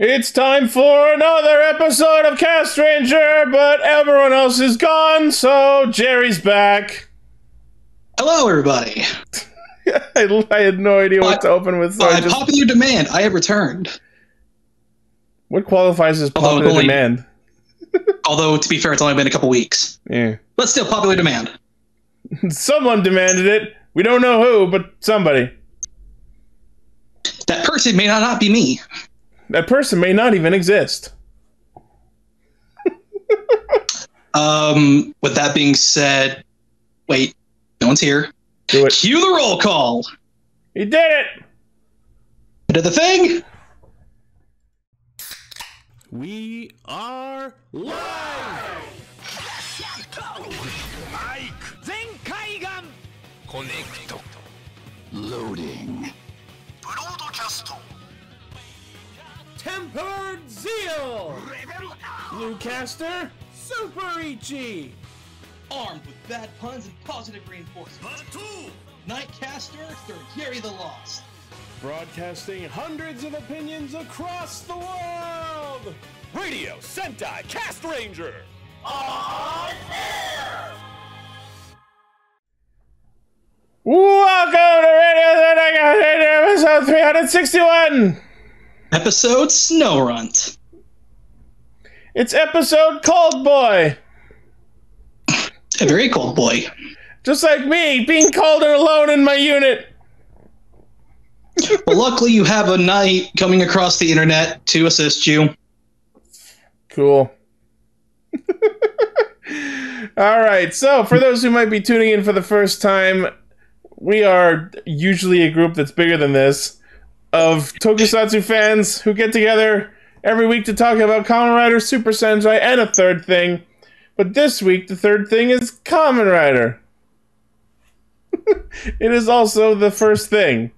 It's time for another episode of Cast Ranger, but everyone else is gone, so Jerry's back. Hello, everybody. I had no idea what to open with. So popular demand, I have returned. What qualifies as popular demand? Although, to be fair, it's only been a couple weeks. Yeah. But still, popular demand. Someone demanded it. We don't know who, but somebody. That person may not be me. That person may not even exist. With that being said, wait, no one's here. Do it. Cue the roll call. He did it. I did the thing. We are live. Mike. Zenkaiger. Connect. Loading. Broadcast. Tempered Zeal! Bluecaster, Super Ichi! Armed with bad puns and positive reinforcements. Nightcaster, Sir Gary the Lost. Broadcasting hundreds of opinions across the world! Radio Sentai Cast Ranger! On air! Welcome to Radio Sentai Cast Ranger, episode 361! Episode Snow Runt. It's episode Cold Boy. A very cold boy. Just like me, being cold and alone in my unit. Well, luckily you have a knight coming across the internet to assist you. Cool. All right, so for those who might be tuning in for the first time, we are usually a group that's bigger than this. Of Tokusatsu fans who get together every week to talk about Kamen Rider, Super Sentai, and a third thing. But this week, the third thing is Kamen Rider. It is also the first thing.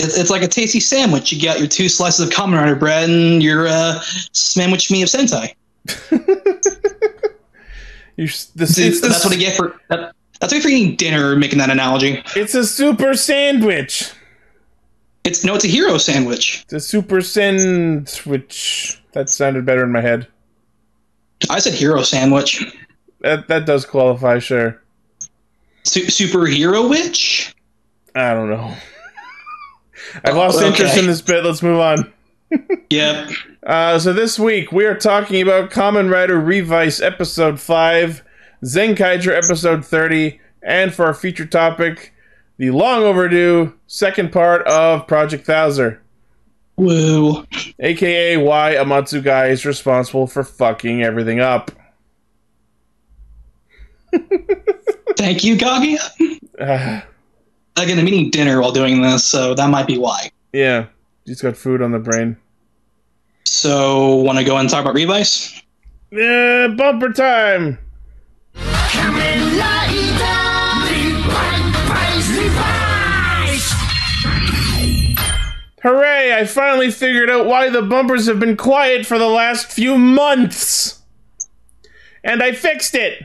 It's like a tasty sandwich. You got your two slices of Kamen Rider bread and your sandwich meat of Sentai. That's what I get for... That's like freaking dinner, making that analogy. It's a super sandwich. It's a hero sandwich. It's a super sandwich. That sounded better in my head. I said hero sandwich. That does qualify, sure. Superhero witch? I don't know. I've lost interest in this bit. Let's move on. Yep. So this week, we are talking about Kamen Rider Revice Episode 5. Zen Kaiser episode 30, and for our feature topic, the long overdue second part of Project Thouser. Woo. AKA why Amatsu Gai is responsible for fucking everything up. Thank you, Gagi. Again, I'm eating dinner while doing this, so that might be why. Yeah, just got food on the brain. So, want to go and talk about Revice? Yeah, bumper time. Kamen Rider Revice, Hooray! I finally figured out why the bumpers have been quiet for the last few months! And I fixed it!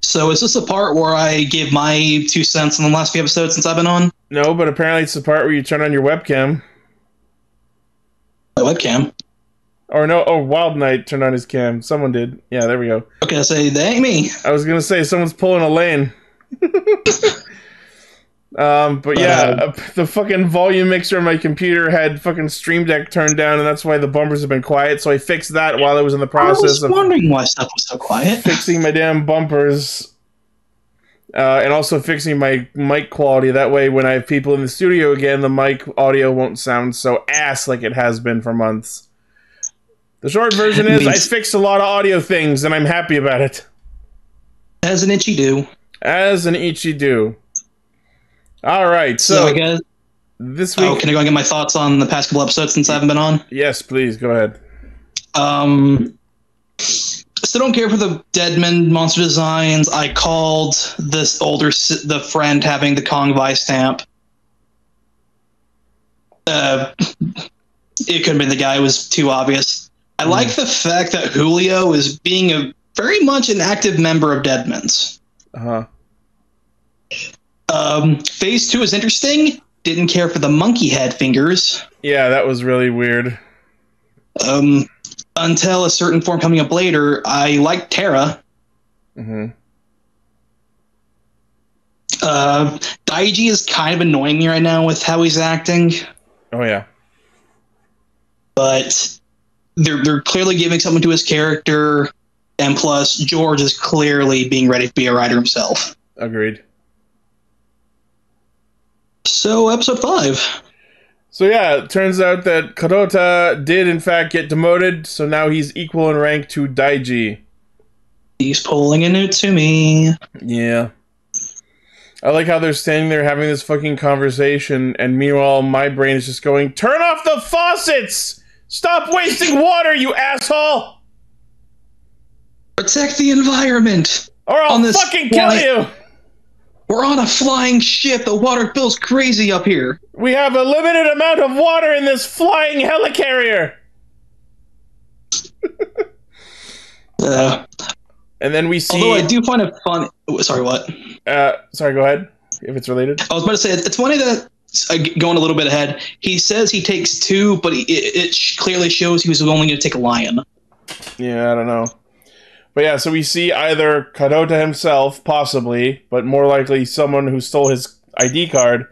So is this the part where I give my 2 cents in the last few episodes since I've been on? No, but apparently it's the part where you turn on your webcam. My webcam? Or no, oh, Wild Knight turned on his cam. Someone did. Yeah, there we go. Okay, so that ain't me. I was going to say, someone's pulling a lane. But yeah, the fucking volume mixer on my computer had fucking Stream Deck turned down, and that's why the bumpers have been quiet, so I fixed that while I was in the process of wondering why stuff was so quiet. Fixing my damn bumpers, and also fixing my mic quality. That way, when I have people in the studio again, the mic audio won't sound so ass like it has been for months. The short version is I fixed a lot of audio things, and I'm happy about it. As an itchy do. As an itchy do. All right, so I guess, this week... Oh, can I go and get my thoughts on the past couple episodes since I haven't been on? Yes, please, go ahead. Still don't care for the Deadman monster designs. I called this the friend having the Kong Vi stamp. It could have been the guy. It was too obvious. I like the fact that Julio is being a very much an active member of Deadman's. Phase 2 is interesting. didn't care for the monkey head fingers. Yeah, that was really weird. Until a certain form coming up later, I liked Terra. Mm-hmm. Daiji is kind of annoying me right now with how he's acting. Oh, yeah. But they're clearly giving something to his character, and plus, George is clearly being ready to be a writer himself. Agreed. So, episode 5. So, yeah, it turns out that Kadota did, in fact, get demoted, so now he's equal in rank to Daiji. He's pulling a new to me. Yeah. I like how they're standing there having this fucking conversation, and meanwhile, my brain is just going, turn off the faucets! Stop wasting water, you asshole! Protect the environment! Or I'll fucking kill you! We're on a flying ship! The water bill's crazy up here! We have a limited amount of water in this flying helicarrier! And then we see... Although I do find it funny... Sorry, what? Sorry, go ahead, if it's related. I was about to say, it's funny that, going a little bit ahead, he says he takes two, but it clearly shows he was only going to take a lion. Yeah, I don't know. But yeah, so we see either Kadota himself, possibly, but more likely someone who stole his ID card,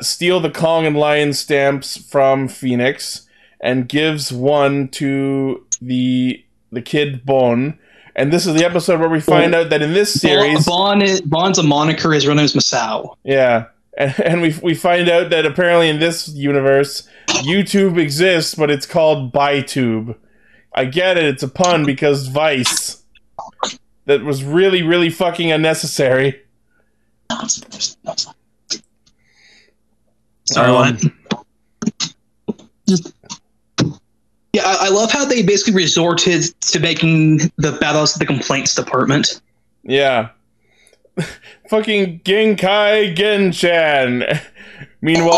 steal the Kong and Lion stamps from Phoenix, and gives one to the kid Bon. And this is the episode where we find out that in this series... Bon's a moniker, his real name is Masao. Yeah. And we find out that apparently in this universe, YouTube exists, but it's called Bytube. I get it, it's a pun, because Vice. That was really, really fucking unnecessary. Sorry, what? Yeah, I love how they basically resorted to making the battles the complaints department. Yeah. Fucking Genkai Genchan. Meanwhile,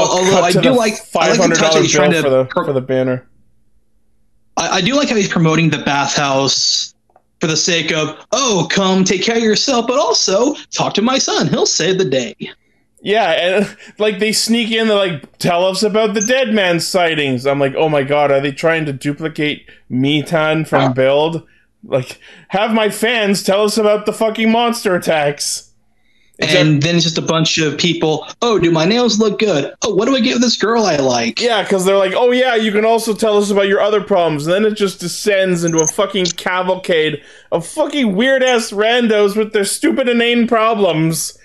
I do like $500 bill for the banner. I do like how he's promoting the bathhouse for the sake of, oh, come take care of yourself, but also talk to my son. He'll save the day. Yeah, and like they sneak in to like tell us about the Deadman sightings. I'm like, oh my god, are they trying to duplicate Mitan from Build? Like, have my fans tell us about the fucking monster attacks. And then it's just a bunch of people, oh, do my nails look good? Oh, what do I give this girl I like? Yeah, because they're like, oh yeah, you can also tell us about your other problems. And then it just descends into a fucking cavalcade of fucking weird-ass randos with their stupid inane problems.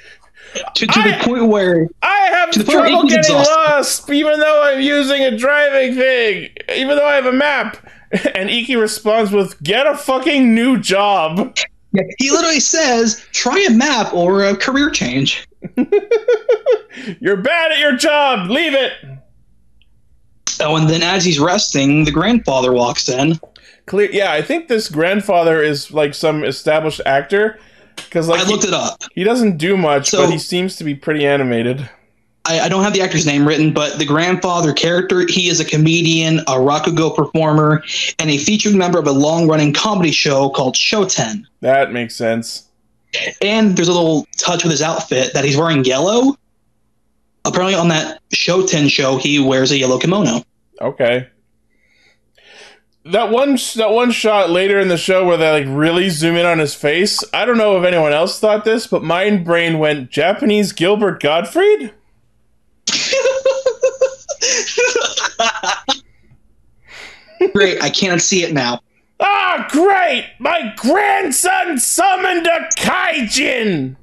To the point where I have trouble getting lost, even though I'm using a driving thing, even though I have a map. And Iki responds with, get a fucking new job. Yeah, he literally says, try a map or a career change. You're bad at your job, leave it. Oh, and then as he's resting, the grandfather walks in. Yeah, I think this grandfather is like some established actor. Because like I looked it up. He doesn't do much, so, but he seems to be pretty animated. I don't have the actor's name written, but the grandfather character, he is a comedian, a rakugo performer, and a featured member of a long-running comedy show called Shoten. That makes sense. And there's a little touch with his outfit that he's wearing yellow. Apparently on that Shoten show, he wears a yellow kimono. Okay. That one shot later in the show where they like really zoom in on his face. I don't know if anyone else thought this, but my brain went Japanese Gilbert Gottfried. Great, I can't see it now. Ah, great! My grandson summoned a kaijin.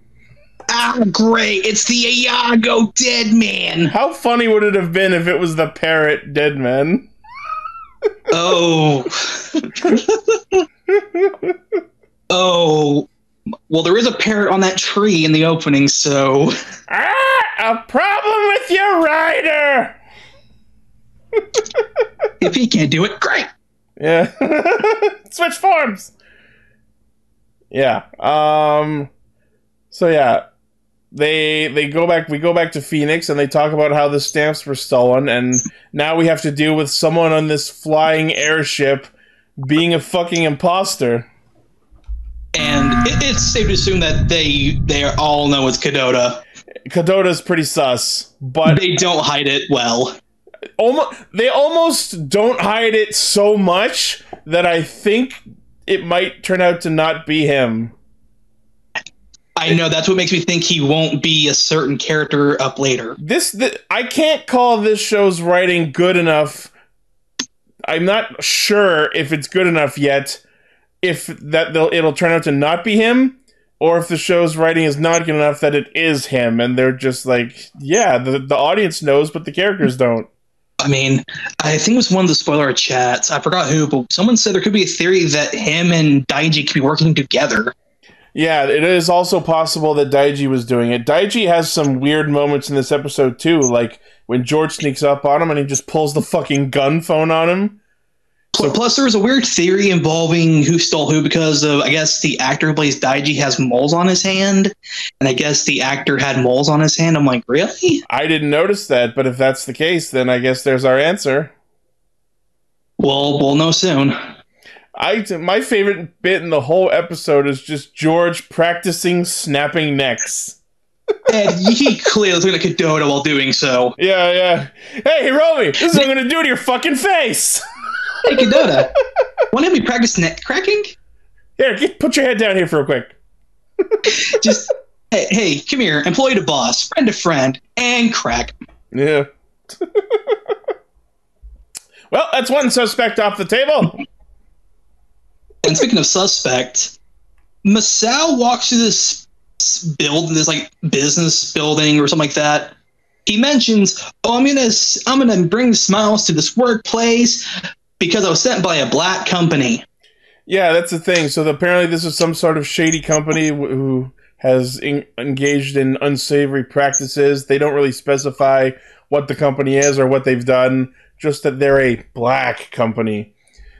Ah, great! It's the Iago Deadman. How funny would it have been if it was the parrot Deadman? Oh. Oh. Well, there is a parrot on that tree in the opening, so... Ah! A problem with your rider! If he can't do it, great! Yeah. Switch forms! Yeah. So, yeah. We go back to Phoenix, and they talk about how the stamps were stolen, and now we have to deal with someone on this flying airship being a fucking imposter. And it's safe to assume that they all know it's Kadota. Kadota's pretty sus, but they don't hide it well. They almost don't hide it so much that I think it might turn out to not be him. I know, that's what makes me think he won't be a certain character up later. I can't call this show's writing good enough. I'm not sure if it's good enough yet, if it'll turn out to not be him, or if the show's writing is not good enough that it is him, and they're just like, yeah, the audience knows, but the characters don't. I mean, I think it was one of the spoiler chats, I forgot who, but someone said there could be a theory that him and Daiji could be working together. Yeah, it is also possible that Daiji was doing it. Daiji has some weird moments in this episode, too, like when George sneaks up on him and he just pulls the fucking gun phone on him. Plus, there was a weird theory involving who stole who because of, I guess, the actor who plays Daiji has moles on his hand, and I guess the actor had moles on his hand. I'm like, really? I didn't notice that, but if that's the case, then I guess there's our answer. Well, we'll know soon. My favorite bit in the whole episode is just George practicing snapping necks. And he clearly was looking at Kadota while doing so. Yeah. Hey, Hiromi, this is what I'm going to do to your fucking face. Hey, Kadota, want to help me practice neck cracking? Here, put your head down here for real quick. Just, hey, come here. Employee to boss, friend to friend, and crack. Yeah. Well, that's one suspect off the table. And speaking of suspect, Masao walks through this building, this like business building or something like that. He mentions, "Oh, I'm gonna bring smiles to this workplace because I was sent by a black company." Yeah, that's the thing. So apparently, this is some sort of shady company who has engaged in unsavory practices. They don't really specify what the company is or what they've done, just that they're a black company.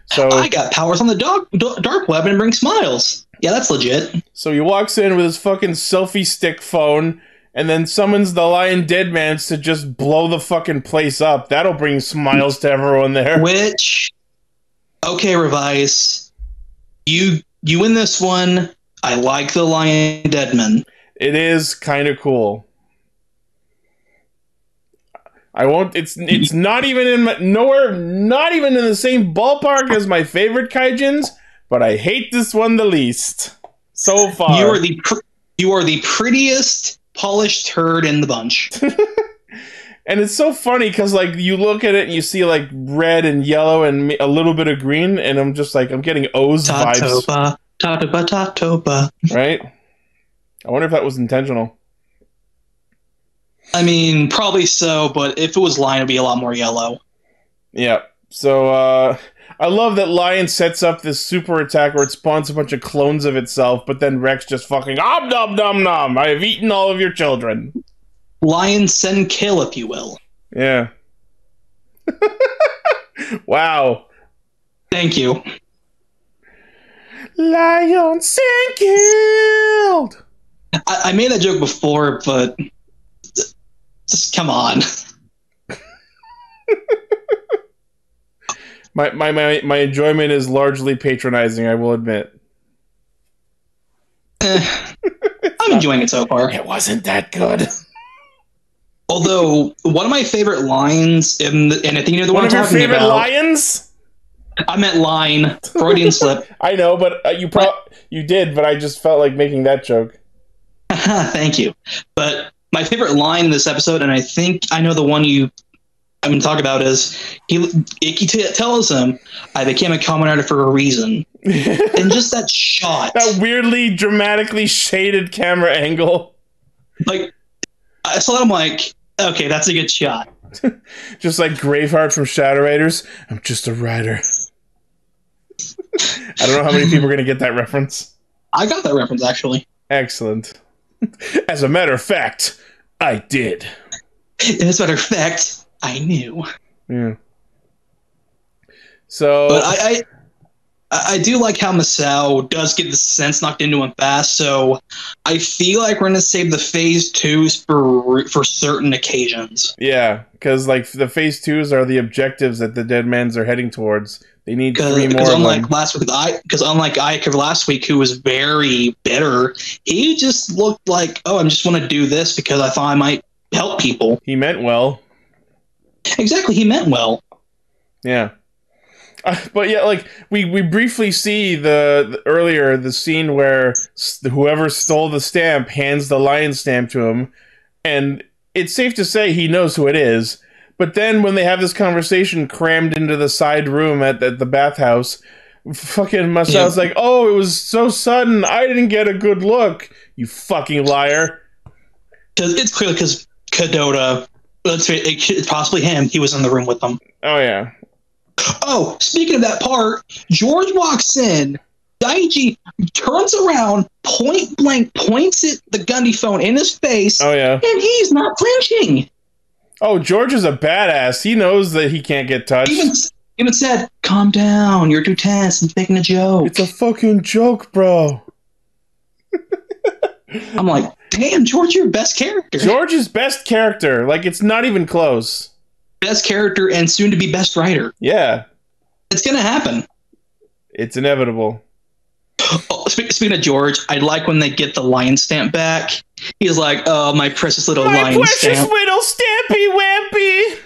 So, I got powers on the dark web and bring smiles. Yeah, that's legit. So he walks in with his fucking selfie stick phone and then summons the Lion Deadman to just blow the fucking place up. That'll bring smiles to everyone there. Which, okay, Revice, you win this one. I like the Lion Deadman. It is kind of cool. I won't. It's not even in my, nowhere. Not even in the same ballpark as my favorite kaijins. But I hate this one the least so far. You are the prettiest polished turd in the bunch. And it's so funny because like you look at it and you see like red and yellow and a little bit of green, and I'm just like I'm getting O's vibes. Tatoba. Right. I wonder if that was intentional. I mean, probably so, but if it was Lion, it'd be a lot more yellow. Yeah. So, I love that Lion sets up this super attack where it spawns a bunch of clones of itself, but then Rex just fucking, om nom nom nom, I have eaten all of your children. Lion send kill, if you will. Yeah. Wow. Thank you. Lion send killed! I made that joke before, but... just come on. My enjoyment is largely patronizing, I will admit. I'm enjoying it so far. It wasn't that good. Although, one of my favorite lines, and I think you know the one I'm talking about. One of your favorite lions? I meant line. Freudian slip. I know, but you did, but I just felt like making that joke. Thank you. But... my favorite line in this episode, and I think I know the one I'm going to talk about, is Icky tells him, "I became a Kamen Rider for a reason." And just that shot. That weirdly, dramatically shaded camera angle. Like, I saw that, I'm like, okay, that's a good shot. Just like Graveheart from Shadow Riders, I'm just a writer. I don't know how many people are going to get that reference. I got that reference, actually. Excellent. As a matter of fact, I did. As a matter of fact, I knew. Yeah. So, but I do like how Masao does get the sense knocked into him fast. So I feel like we're gonna save the phase 2s for certain occasions. Yeah, because like the phase 2s are the objectives that the Deadmans are heading towards. They need three more. Because unlike Ayaka last week, who was very bitter, he just looked like, oh, I just want to do this because I thought I might help people. He meant well. Exactly, he meant well. Yeah. But yeah, like, we briefly see the scene where whoever stole the stamp hands the lion stamp to him, and it's safe to say he knows who it is. But then when they have this conversation crammed into the side room at the bathhouse, fucking Masao's like, oh, it was so sudden, I didn't get a good look, you fucking liar. It's clearly because Kadota, it's possibly him, he was in the room with them. Oh, yeah. Oh, speaking of that part, George walks in, Daiji turns around, point blank points at the Gundy phone in his face, oh, yeah, and he's not flinching. Oh, George is a badass. He knows that he can't get touched. Even said, calm down, you're too tense, I'm making a joke. It's a fucking joke, bro. I'm like, damn, George, you're best character. George is best character. Like, it's not even close. Best character and soon to be best writer. Yeah. It's going to happen. It's inevitable. Oh, speaking of George, I like when they get the lion stamp back. He's like, oh, my precious little lion stamp. My precious little stampy wampy.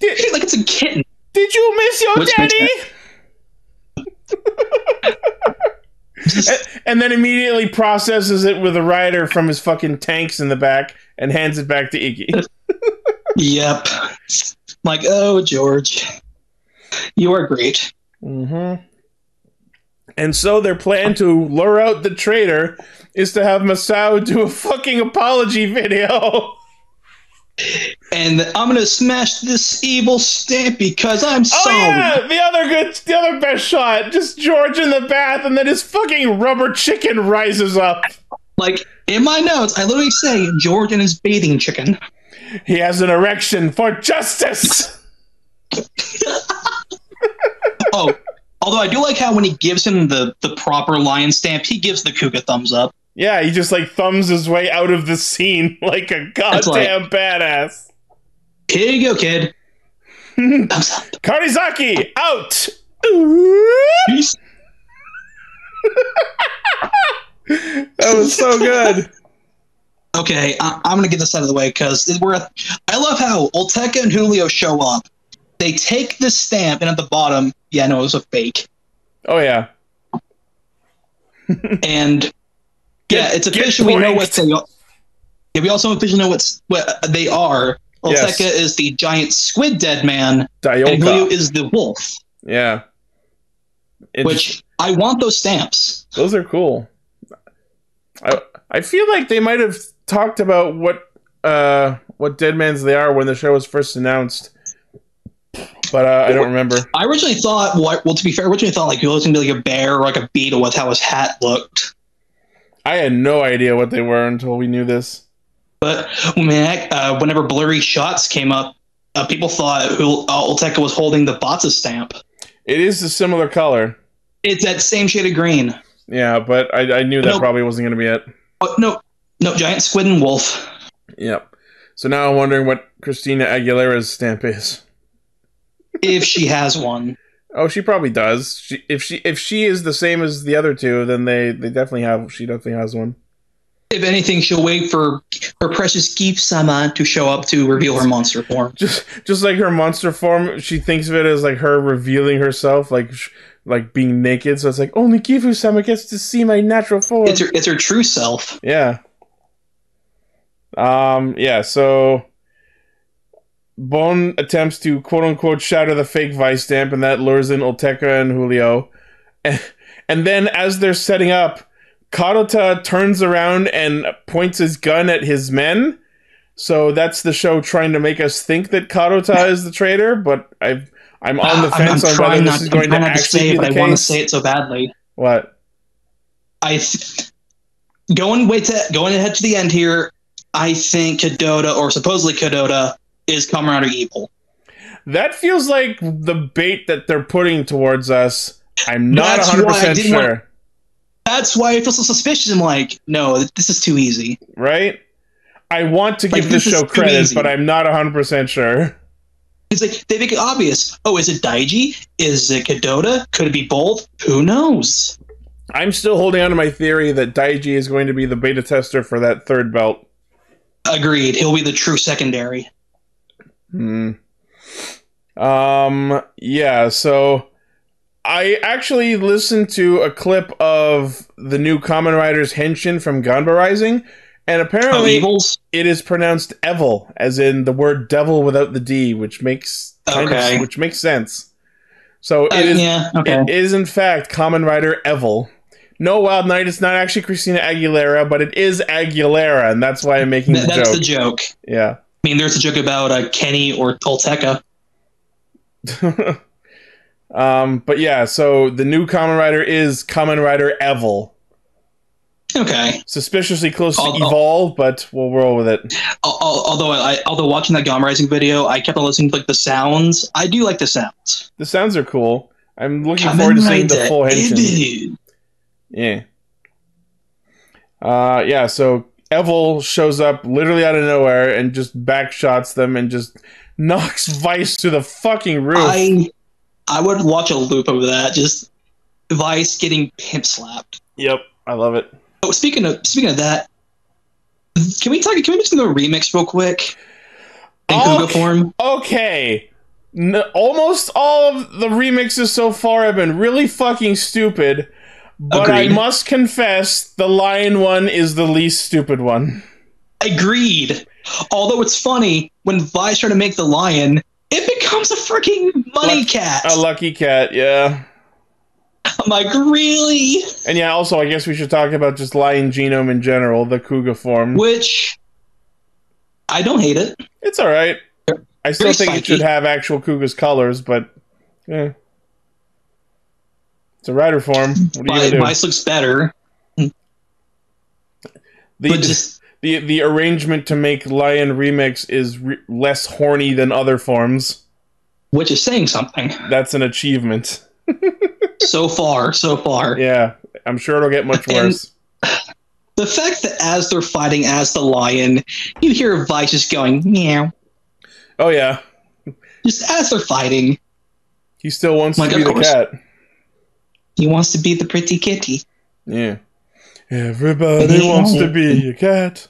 He's like, it's a kitten. Did you miss your daddy? And then immediately processes it with a rider from his fucking tanks in the back and hands it back to Iggy. Yep. Like, oh, George, you are great. Mm-hmm. And so their plan to lure out the traitor is to have Masao do a fucking apology video. And I'm going to smash this evil stamp because I'm sorry. Oh, yeah, the other best shot. Just George in the bath and then his fucking rubber chicken rises up. Like, in my notes, I literally say George and his bathing chicken. He has an erection for justice. Oh, although I do like how when he gives him the proper lion stamp, he gives the kook a thumbs up. Yeah, he just like thumbs his way out of the scene like a goddamn badass. Here you go, kid. Thumbs up. Karizaki, out! That was so good. Okay, I'm going to get this out of the way because I love how Olteca and Julio show up. They take this stamp, and at the bottom, yeah, no, it was a fake. Oh, yeah. And, yeah, it's official. We know what they are. Yeah, we also officially know what they are. Olteca is the giant squid dead man, and Julio is the wolf. Yeah. Which, I want those stamps. Those are cool. I feel like they might have talked about what Deadmans they are when the show was first announced, but I don't remember. I originally thought, well, to be fair, I originally thought like it was going to be like a bear or like a beetle with how his hat looked. I had no idea what they were until we knew this. But man, whenever blurry shots came up, people thought Olteca was holding the Batsa stamp. It is a similar color. It's that same shade of green. Yeah, but I knew that probably wasn't going to be it. No, giant squid and wolf. Yep. So now I'm wondering what Christina Aguilera's stamp is. If she has one. Oh, she probably does. If she is the same as the other two, then she definitely has one. If anything, she'll wait for her precious Gift-sama to show up to reveal her monster form. Just like her monster form, she thinks of it as like her revealing herself, like being naked. So it's like, only Gifu-sama gets to see my natural form. It's her true self. Yeah. Yeah, so Bone attempts to quote-unquote shatter the fake vice stamp, and that lures in Olteca and Julio. And then as they're setting up, Kadota turns around and points his gun at his men. So that's the show trying to make us think that Kadota is the traitor, but I'm on the fence on whether this is going to actually be the case. I want to say it so badly. What? Going ahead to the end here, I think Kadota, or supposedly Kadota, is Kamen Rider Evil. That feels like the bait that they're putting towards us. I'm not 100% sure. That's why I feel so suspicious. I'm like, no, this is too easy. Right? I want to give this show credit, but I'm not 100% sure. He's like, they make it obvious. Oh, is it Daiji? Is it Kadota? Could it be both? Who knows? I'm still holding on to my theory that Daiji is going to be the beta tester for that third belt. Agreed. He'll be the true secondary. Hmm. Yeah, so I actually listened to a clip of the new Kamen Rider's Henshin from Ganba Rising, and apparently it is pronounced Evil, as in the word devil without the D, which makes which makes sense. So it is it is in fact Kamen Rider Evil. No, Wild Night, it's not actually Christina Aguilera, but it is Aguilera, and that's why I'm making the joke. That's the joke. Yeah. I mean, there's a joke about Kenny or Olteca. But yeah, so the new Kamen Rider is Kamen Rider Evil. Okay. Suspiciously close to Evolve, but we'll roll with it. Although watching that Ganba Rising video, I kept on listening to the sounds. I do like the sounds. The sounds are cool. I'm looking forward to seeing the full Henshin. Yeah. Yeah, so Evil shows up literally out of nowhere and just backshots them and just knocks Vice to the fucking roof. I would watch a loop of that. Just Vice getting pimp slapped. Yep, I love it. Oh, speaking of that, can we mention the remix real quick? In Kuga form? Okay. No, almost all of the remixes so far have been really fucking stupid. But agreed. I must confess, the lion one is the least stupid one. Agreed. Although it's funny, when Vice tried to make the lion, it becomes a freaking cat. A lucky cat, yeah. I'm like, really? And yeah, also, I guess we should talk about just lion genome in general, the Kuga form. Which, I don't hate it. It's alright. I still think it should have actual Kuga's colors, but, yeah. It's a rider form. What do? Vice looks better. The arrangement to make Lion Remix is less horny than other forms. Which is saying something. That's an achievement. So far. Yeah. I'm sure it'll get much worse. The fact that as they're fighting as the lion, you hear Vice just going, meow. Oh, yeah. Just as they're fighting. He still wants to be the cat. He wants to be the pretty kitty. Yeah. Everybody wants to be a cat.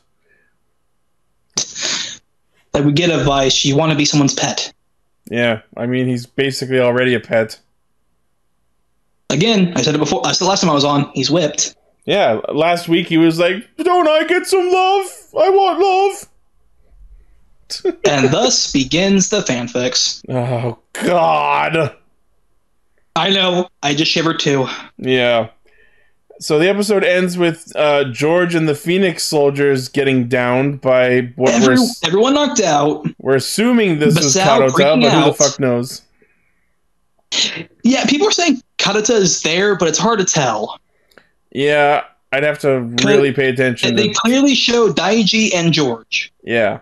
Like, we get advice, you want to be someone's pet. Yeah, I mean, he's basically already a pet. Again, I said it before. I said last time I was on, he's whipped. Yeah, last week he was like, don't I get some love? I want love. And thus begins the fanfics. Oh, God. I know. I just shiver too. Yeah. So the episode ends with George and the Phoenix Soldiers getting downed by what everyone knocked out. We're assuming this is Kadota, but who the fuck knows? Yeah, people are saying Kadota is there, but it's hard to tell. Yeah, I'd have to really pay attention. They clearly show Daiji and George. Yeah.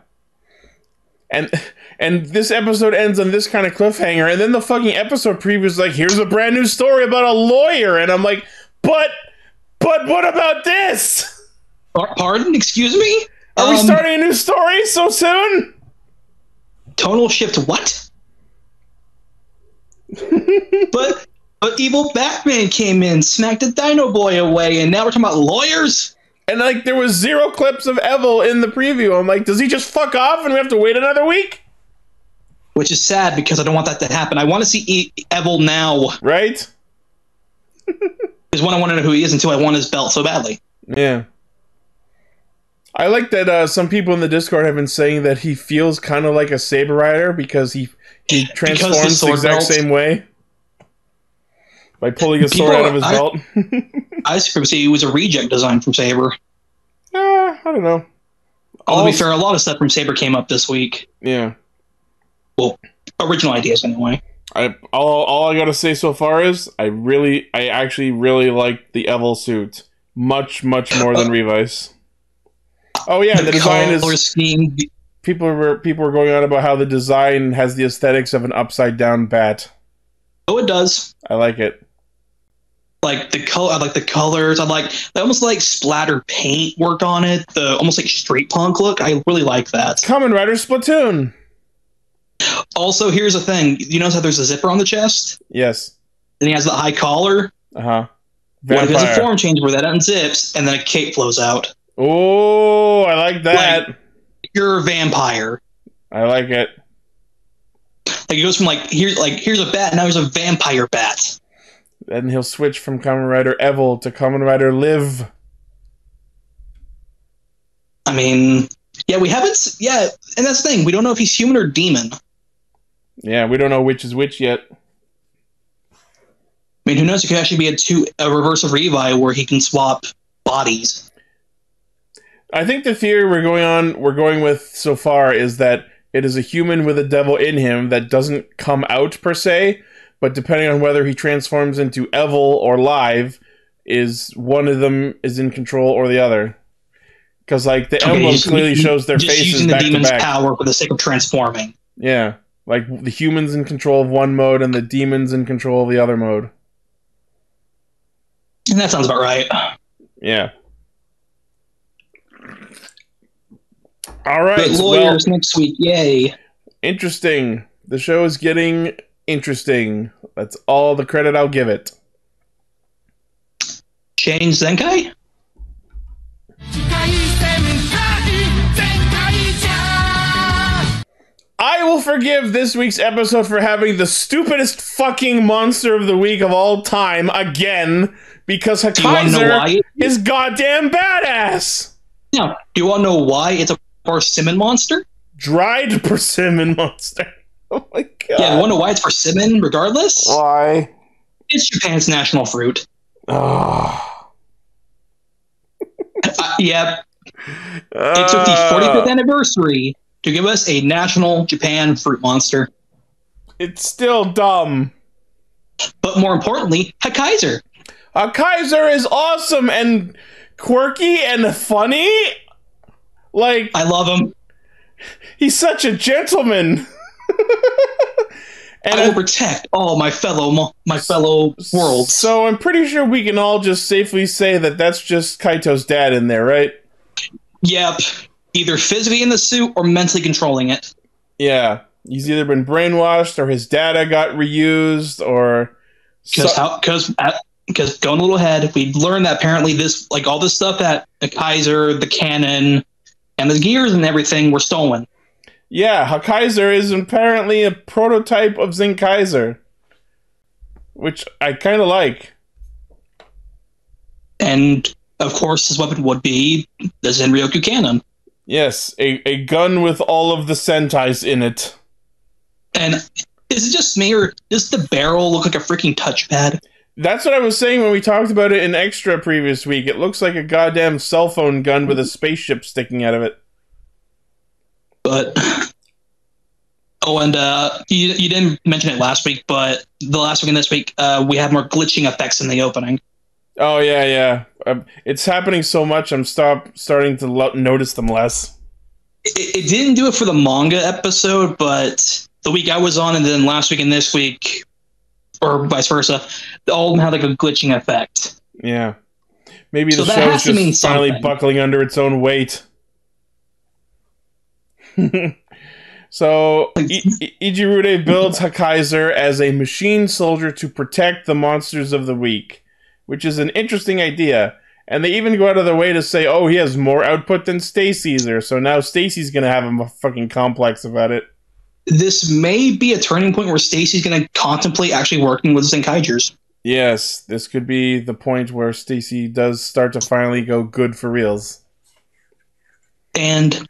And this episode ends on this kind of cliffhanger, and then the fucking episode preview is like, here's a brand new story about a lawyer, and I'm like, but what about this? Pardon? Excuse me? Are we starting a new story so soon? Tonal shift what? but evil Batman came in, smacked the Dino Boy away, and now we're talking about lawyers? And, like, there was 0 clips of Evil in the preview. I'm like, does he just fuck off and we have to wait another week? Which is sad, because I don't want that to happen. I want to see Evil now. Right? Because one, I want to know who he is until I want his belt so badly. Yeah. I like that some people in the Discord have been saying that he feels kind of like a Saber Rider because he transforms the exact same way. By pulling a sword out of his belt. I say he was a reject design from Saber. I don't know. Although, to be fair, a lot of stuff from Saber came up this week. Yeah. Well, original ideas, anyway. All I gotta say so far is, I actually really liked the Evil suit. Much, much more than Revice. Oh, yeah, the design is... Scheme. People were going on about how the design has the aesthetics of an upside-down bat. Oh, it does. I like it. Like the color, I like the colors. I like they almost like splatter paint work on it. The almost like straight punk look. I really like that. Kamen Rider Splatoon. Also, here's the thing. You notice how there's a zipper on the chest? Yes. And he has the high collar. Uh-huh. What if there's a form change where that unzips and then a cape flows out? Oh, I like that. Like, you're a vampire. I like it. Like, it goes from, like, here's a bat, now here's a vampire bat. Then he'll switch from Kamen Rider Evil to Kamen Rider Live. I mean, yeah, we haven't... Yeah, and that's the thing. We don't know if he's human or demon. Yeah, we don't know which is which yet. I mean, who knows? It could actually be a reverse of Revi where he can swap bodies. I think the theory we're going with so far is that it is a human with a devil in him that doesn't come out per se, but depending on whether he transforms into Evil or Live, is one of them is in control or the other. Because like the emblem clearly shows their faces back to back. Just using the demon's power for the sake of transforming. Yeah, like the humans in control of one mode and the demons in control of the other mode. And that sounds about right. Yeah. All right. But lawyers next week, yay! Interesting. The show is getting interesting. That's all the credit I'll give it. Change Zenkai. I will forgive this week's episode for having the stupidest fucking monster of the week of all time again because Hakaiser is goddamn badass. Now, do you want to know why it's a persimmon monster? Dried persimmon monster. Oh my god. Yeah, you want to know why it's persimmon regardless? Why? It's Japan's national fruit. Oh. Yep. It took the 45th anniversary to give us a national Japan fruit monster. It's still dumb. But more importantly, Hakaiser. Hakaiser is awesome and quirky and funny. Like, I love him. He's such a gentleman. And I will protect all my fellow worlds. So I'm pretty sure we can all just safely say that that's just Kaito's dad in there, right? Yep. Either physically in the suit or mentally controlling it. Yeah. He's either been brainwashed or his data got reused or... Because going a little ahead, we learned that apparently this, like all this stuff that Hakaiser, the cannon, and the gears and everything were stolen. Yeah, Hakaiser is apparently a prototype of Zenkaiser, which I kind of like. And, of course, his weapon would be the Zenryoku cannon. Yes, a gun with all of the Sentais in it. And is it just me, or does the barrel look like a freaking touchpad? That's what I was saying when we talked about it in Extra previous week. It looks like a goddamn cell phone gun with a spaceship sticking out of it. But... Oh, and you didn't mention it last week, but the last week and this week, we have more glitching effects in the opening. Oh, yeah, yeah. It's happening so much, I'm starting to notice them less. It didn't do it for the manga episode, but the week I was on and then last week and this week... or vice versa, all have like a glitching effect. Yeah. Maybe the show is just finally buckling under its own weight. So, Ijirude builds Hakaiser as a machine soldier to protect the monsters of the week, which is an interesting idea. And they even go out of their way to say, oh, he has more output than Stacy's, so now Stacy's going to have a fucking complex about it. This may be a turning point where Stacy's going to contemplate actually working with Stankajers. Yes, this could be the point where Stacy does start to finally go good for reals. And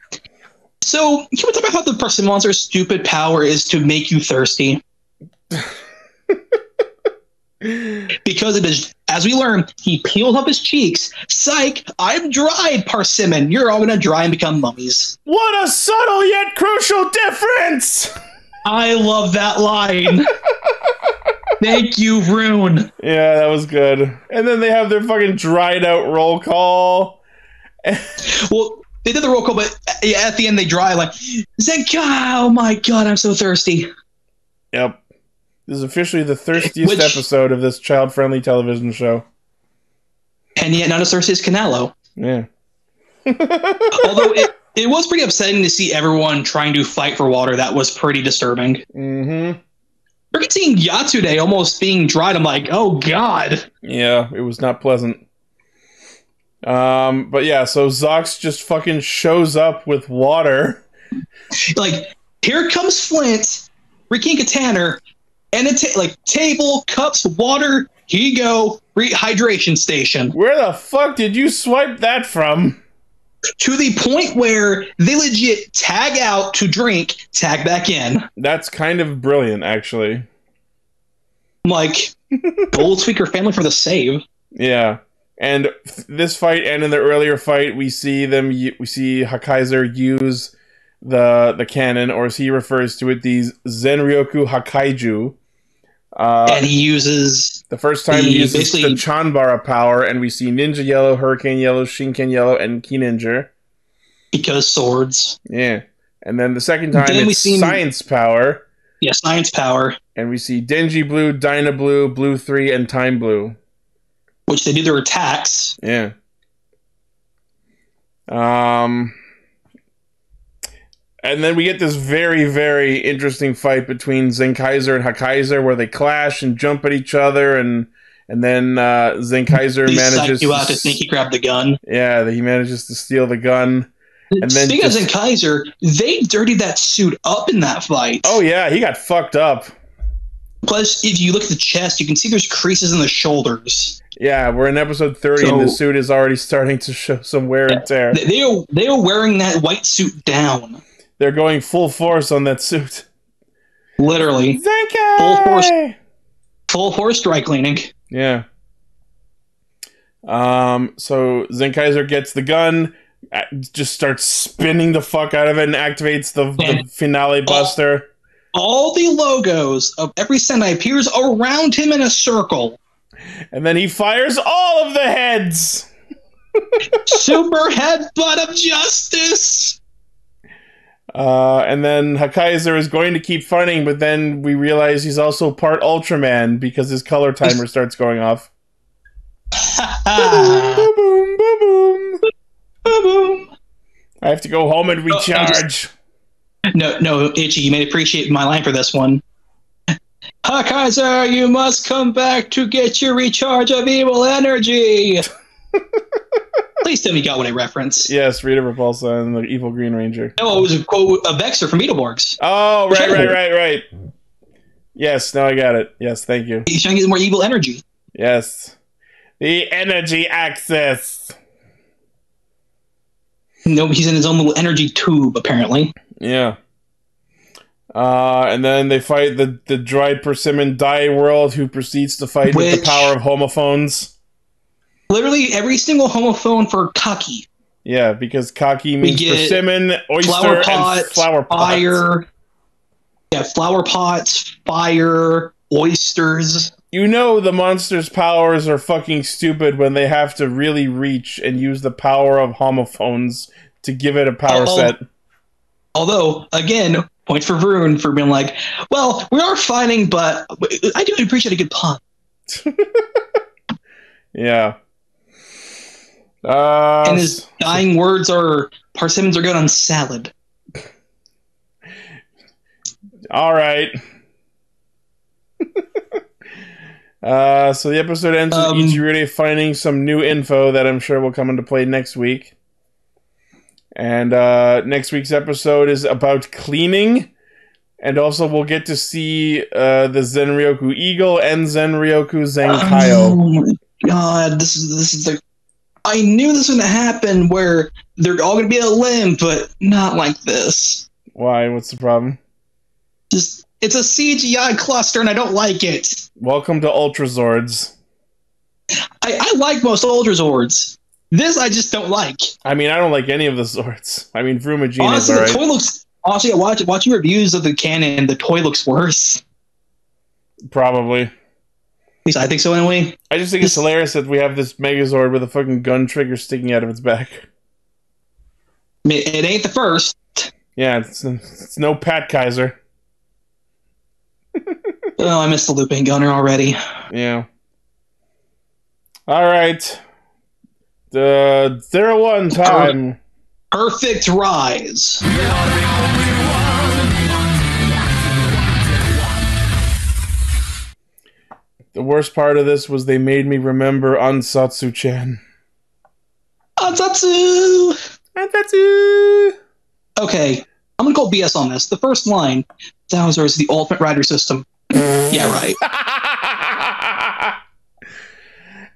so, can we talk about how the person monster's stupid power is to make you thirsty? Because it is, as we learn, he peeled up his cheeks. Psych, I'm dried, Persimmon. You're all going to dry and become mummies. What a subtle yet crucial difference! I love that line. Thank you, Rune. Yeah, that was good. And then they have their fucking dried out roll call. Well, they did the roll call, but at the end they dry like, Zenkai, oh my god, I'm so thirsty. Yep. This is officially the thirstiest episode of this child-friendly television show. And yet not as thirsty as Canelo. Yeah. Although It was pretty upsetting to see everyone trying to fight for water. That was pretty disturbing. Mm-hmm. Freaking seeing Yatsude almost being dried. I'm like, oh, God. Yeah, it was not pleasant. But yeah, so Zox just fucking shows up with water. Like, here comes Flint, Rikinka Tanner, and a table, cups, water, here you go, rehydration station. Where the fuck did you swipe that from? To the point where they legit tag out to drink, tag back in. That's kind of brilliant, actually. I'm like, Gold Tweaker family for the save. Yeah. And this fight, and in the earlier fight, we see Hakaiser use the cannon, or as he refers to it, these Zenryoku Hakaiju. And he uses... The first time he uses the Chanbara power, and we see Ninja Yellow, Hurricane Yellow, Shinken Yellow, and Kininja. Because swords. Yeah. And then the second time, it's Science Power. Yeah, Science Power. And we see Denji Blue, Dyna Blue, Blue 3, and Time Blue. Which they do their attacks. Yeah. And then we get this very, very interesting fight between Zenkaiser and Hakaiser, where they clash and jump at each other, and then Zenkaiser manages you out to think he grabbed the gun. Yeah, he manages to steal the gun. And then speaking of Zenkaiser, they dirtied that suit up in that fight. Oh yeah, he got fucked up. Plus, if you look at the chest, you can see there's creases in the shoulders. Yeah, we're in episode 30, so, and the suit is already starting to show some wear and tear. They are wearing that white suit down. They're going full force on that suit. Literally. Zenkai! Full force dry cleaning. Yeah. So Zenkaiser gets the gun, just starts spinning the fuck out of it, and activates the finale buster. All the logos of every Sentai appears around him in a circle. And then he fires all of the heads. Super headbutt of justice. And then Hakaiser is going to keep fighting, but then we realize he's also part Ultraman because his color timer starts going off. Boom, boom, boom, boom. I have to go home and recharge. No, Itchy, you may appreciate my line for this one. Hakaiser, you must come back to get your recharge of evil energy. Please tell me you got what I reference. Yes, Rita Repulsa and the Evil Green Ranger. No, it was a quote of Vexor from Beetleborgs. Oh, right. Yes, now I got it. Yes, thank you. He's trying to get more evil energy. Yes. The energy axis. No, he's in his own little energy tube, apparently. Yeah. And then they fight the dried persimmon Dai World, who proceeds to fight with the power of homophones. Literally every single homophone for kaki. Yeah, because kaki means persimmon, oyster, flower pots, and flower pots. Fire. Yeah, flower pots, fire, oysters. You know the monster's powers are fucking stupid when they have to really reach and use the power of homophones to give it a power set. Although, again... Point for Vroon for being like, well, we are fighting, but I do appreciate a good pun. Yeah. And his dying words are, "Parsimmons are good on salad." All right. So the episode ends with Ichirute finding some new info that I'm sure will come into play next week. And next week's episode is about cleaning. And also we'll get to see the Zenryoku Eagle and Zenryoku Zenkaio. Oh my god, this is the... I knew this was going to happen where they're all going to be a limb, but not like this. Why? What's the problem? It's a CGI cluster and I don't like it. Welcome to Ultrazords. I like most Ultrazords. This I just don't like. I mean, I don't like any of the Zords. I mean, Vrumagina. Honestly, the toy looks. Honestly, watching reviews of the canon, the toy looks worse. Probably. At least I think so, anyway. I just think it's hilarious that we have this Megazord with a fucking gun trigger sticking out of its back. It ain't the first. Yeah, it's no Pat Kaiser. Oh, I missed the looping gunner already. Yeah. All right. There one time Perfect Rise. You're the only one. The worst part of this was they made me remember Ansatsu-chan. Ansatsu! Ansatsu! Okay, I'm gonna call BS on this. The first line, Thouser is the ultimate rider system. Yeah, right.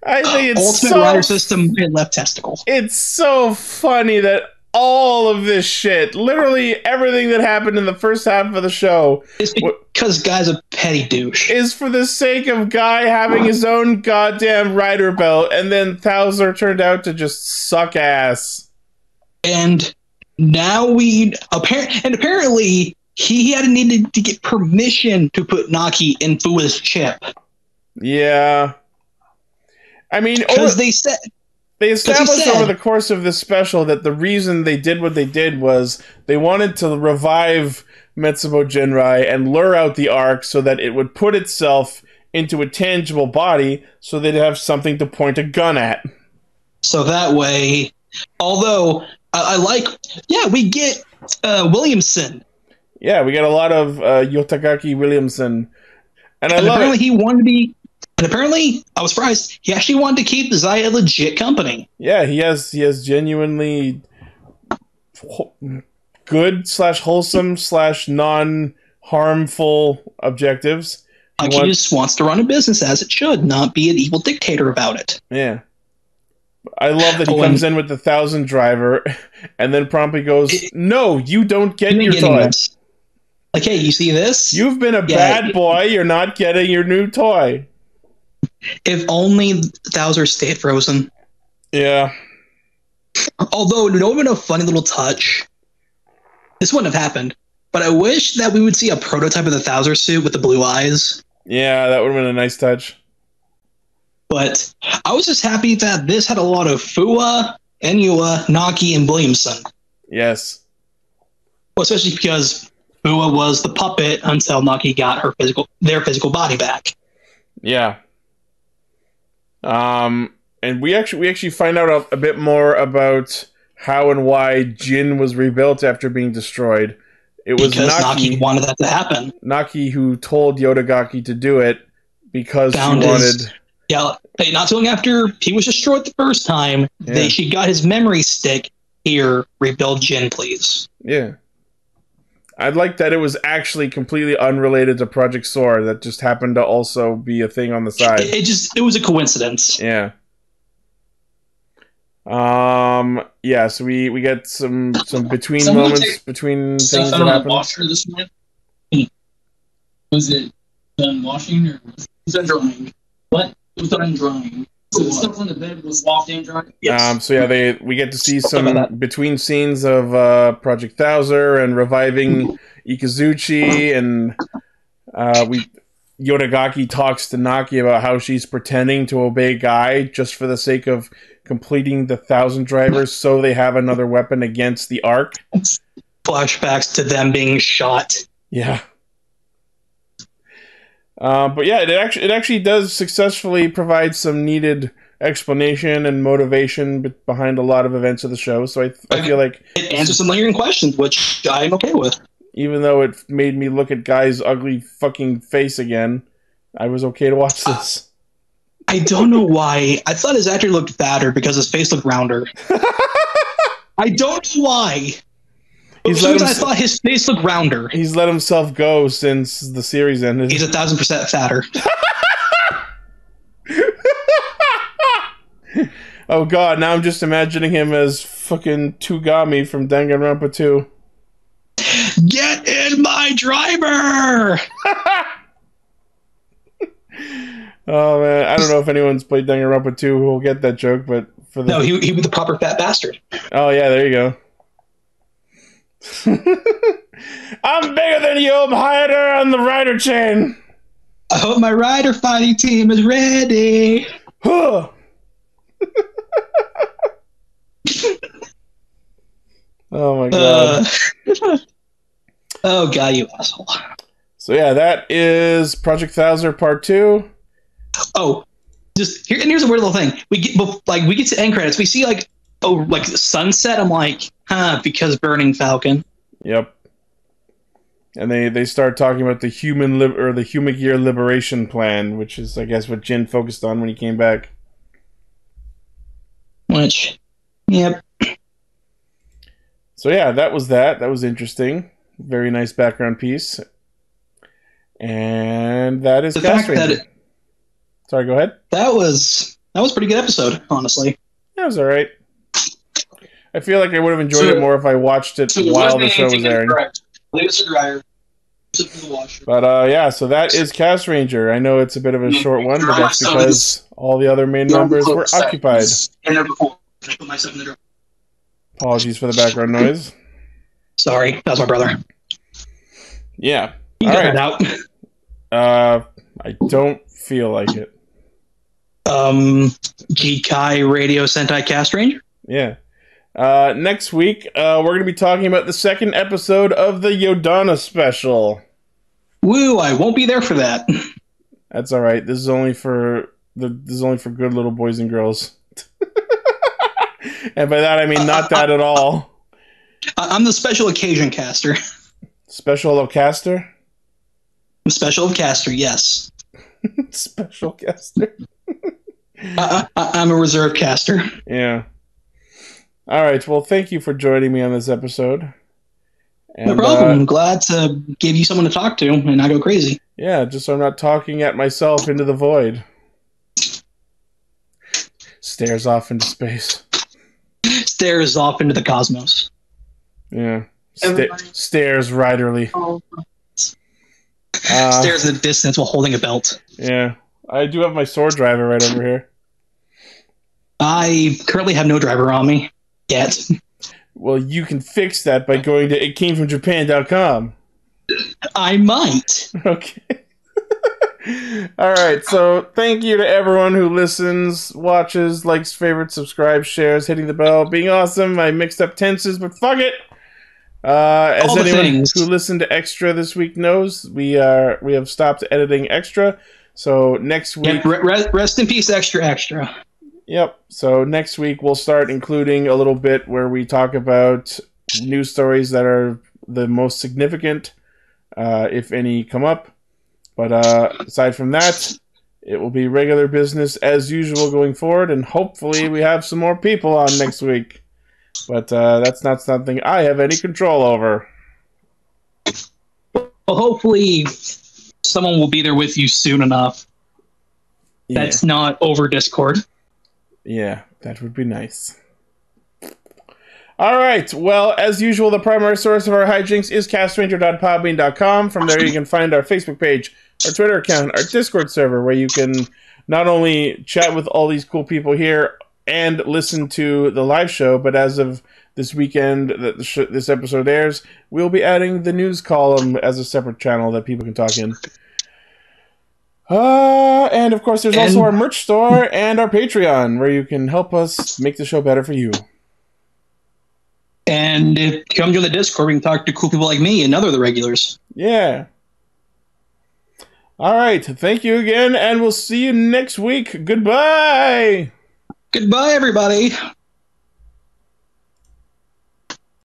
I think it's ultimate rider system in left testicle. It's so funny that all of this shit, literally everything that happened in the first half of the show, it's because Guy's a petty douche. Is for the sake of Guy having his own goddamn rider belt, and then Thouser turned out to just suck ass. And now we apparently he had needed to get permission to put Naki in Fuwa's chip. Yeah, I mean, because they said. They established over the course of this special that the reason they did what they did was they wanted to revive Metsubo Jinrai and lure out the arc so that it would put itself into a tangible body so they'd have something to point a gun at. So that way, although we get Williamson. Yeah, we got a lot of Yotagaki Williamson. And I love it. He wanted to be... And apparently, I was surprised, he actually wanted to keep Zaya legit company. Yeah, he has genuinely good / wholesome / non-harmful objectives. He just wants to run a business as it should, not be an evil dictator about it. Yeah. I love that he comes in with the 1,000 driver and then promptly goes, no, you don't get your toy. Like, hey, you see this? You've been a bad boy, you're not getting your new toy. If only Thouser stayed frozen. Yeah. Although, it would have been a funny little touch. This wouldn't have happened. But I wish that we would see a prototype of the Thouser suit with the blue eyes. Yeah, that would have been a nice touch. But I was just happy that this had a lot of Fuwa, Inoue, Naki, and Williamson. Yes. Well, especially because Fuwa was the puppet until Naki got their physical body back. Yeah. And we actually find out a bit more about how and why Jin was rebuilt after being destroyed. It was because Naki wanted that to happen. Naki, who told Yotagaki to do it because she wanted... Yeah, not too long after he was destroyed the first time, she got his memory stick. Here, rebuild Jin, please. Yeah. I'd like that it was actually completely unrelated to Project Thouser that just happened to also be a thing on the side. It was a coincidence. Yeah. Yeah, so we get some between moments between things that happened. Washer this morning. Was it done washing or was it done drying? What? It was done drying. So the stuff on the bed was washed and dried? Yes. We get to see some between scenes of Project Thouser and reviving Ikazuchi, and Yotagaki talks to Naki about how she's pretending to obey Guy just for the sake of completing the 1,000 drivers so they have another weapon against the Ark. Flashbacks to them being shot. Yeah. But yeah, it actually does successfully provide some needed explanation and motivation behind a lot of events of the show. So I feel like it answers some lingering questions, which I'm okay with. Even though it made me look at Guy's ugly fucking face again, I was okay to watch this. I don't know why. I thought his actor looked fatter because his face looked rounder. I don't know why. I thought his face looked rounder. He's let himself go since the series ended. He's 1,000% fatter. Oh god, now I'm just imagining him as fucking Tugami from Danganronpa 2. Get in my driver! Oh man, I don't know if anyone's played Danganronpa 2 who will get that joke, but... No, he was the proper fat bastard. Oh yeah, there you go. I'm bigger than you, I'm higher on the rider chain. I hope my rider fighting team is ready. Oh my god. Oh god, you asshole. So yeah, that is Project Thouser Part 2. Oh, here's a weird little thing. We get to end credits. We see oh, like sunset. I'm like, huh, because Burning Falcon. Yep. And they start talking about the human gear liberation plan, which is, I guess, what Jin focused on when he came back. Which, yep. So yeah, that was that. That was interesting. Very nice background piece. And that is the fact that it, sorry, go ahead. That was a pretty good episode, honestly. That was all right. I feel like I would have enjoyed it more if I watched it while the show was airing. But yeah, so that is Cast Ranger. I know it's a bit of a short one, but that's because all the other main members were occupied. Apologies for the background noise. Sorry, that was my brother. Yeah. You got it out. I don't feel like it. Kikai Radio Sentai Cast Ranger? Yeah. Next week, we're going to be talking about the second episode of the Yodana special. Woo, I won't be there for that. That's all right. This is only for good little boys and girls. And by that, I mean not that at all. I'm the special occasion caster. Special caster? Special caster, yes. Special caster. I'm a reserve caster. Yeah. All right. Well, thank you for joining me on this episode. And, no problem. I'm glad to give you someone to talk to and not go crazy. Yeah, just so I'm not talking at myself into the void. Stares off into space. Stares off into the cosmos. Yeah. Stares riderly. Oh. Stares in the distance while holding a belt. Yeah. I do have my sword driver right over here. I currently have no driver on me. Yet. Well, you can fix that by going to itcamefromjapan.com. I might. Okay. All right, so thank you to everyone who listens, watches, likes, favorites, subscribes, shares, hitting the bell, being awesome. I mixed up tenses, but fuck it. As anyone who listened to Extra this week knows, we have stopped editing Extra. So next week... Yeah, rest in peace, Extra. Yep. So next week we'll start including a little bit where we talk about news stories that are the most significant, if any, come up. But aside from that, it will be regular business as usual going forward, and hopefully we have some more people on next week. But that's not something I have any control over. Well, hopefully someone will be there with you soon enough. Yeah. That's not over Discord. Yeah, that would be nice. All right. Well, as usual, the primary source of our hijinks is castranger.podbean.com. From there, you can find our Facebook page, our Twitter account, our Discord server, where you can not only chat with all these cool people here and listen to the live show, but as of this weekend that this episode airs, we'll be adding the news column as a separate channel that people can talk in. And of course, there's also our merch store and our Patreon, where you can help us make the show better for you. And if you come to the Discord, we can talk to cool people like me and other of the regulars. Yeah. All right. Thank you again, and we'll see you next week. Goodbye. Goodbye, everybody.